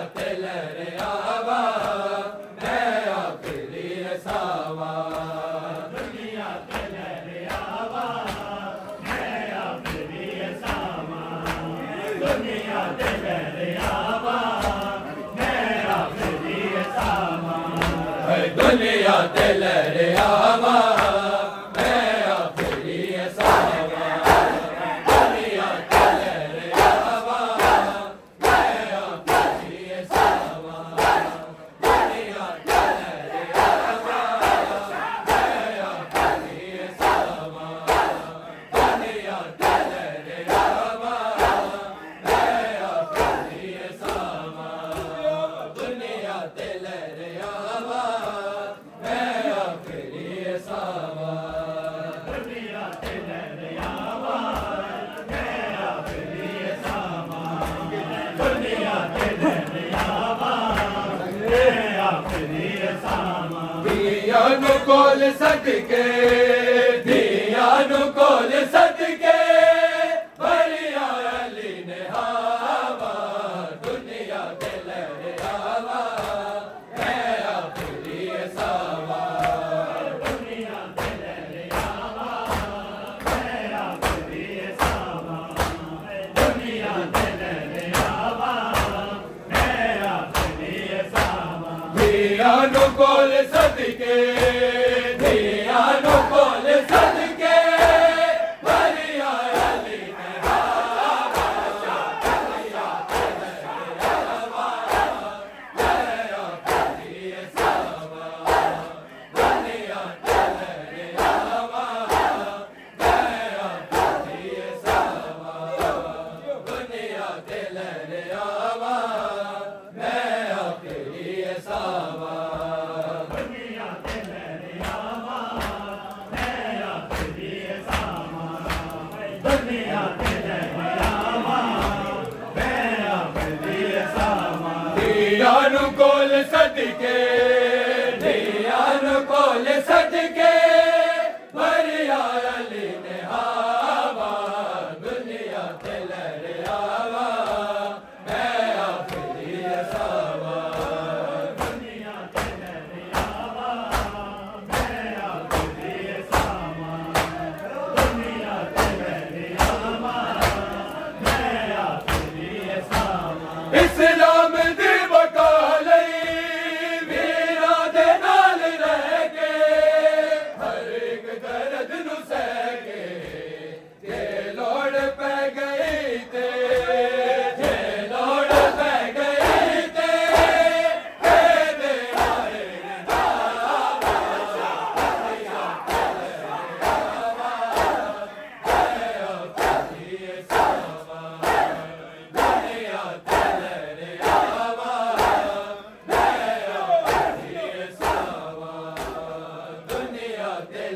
دنیا دل ریاما میں آخری ساما دنیا دل ریاما میں آخری ساما دنیا دل ریاما میں آخری ساما دنیا دل ریاما میں آخری ساما دنیا دل ریاما دیا نکول صدقے بڑیا علی نے ہاوا دنیا دے لہراوا میں آخری ساوا دنیا دے لہراوا میں آخری ساوا دنیا دے لہراوا میں آخری ساوا دیا نکول صدقے دیا نکول صدقے بڑیا علی نے ہاوا دنیا دے لہراوا میں آخری ساوا دنیا دے لہراوا میں آخری ساوا دنیا دے لہراوا میں آخری ساوا اسلام دے جے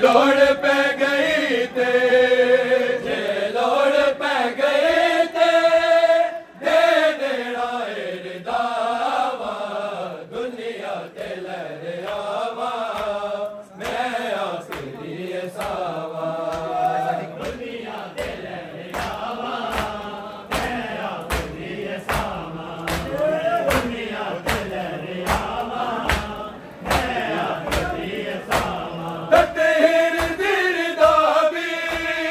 لوڑ پہ گئے تے دے دینا اے دعوا دنیا دے لہراوا میں آخری ساوا دنیا دے لہراوا میں آخری ساوا دنیا دے لہراوا میں آخری ساوا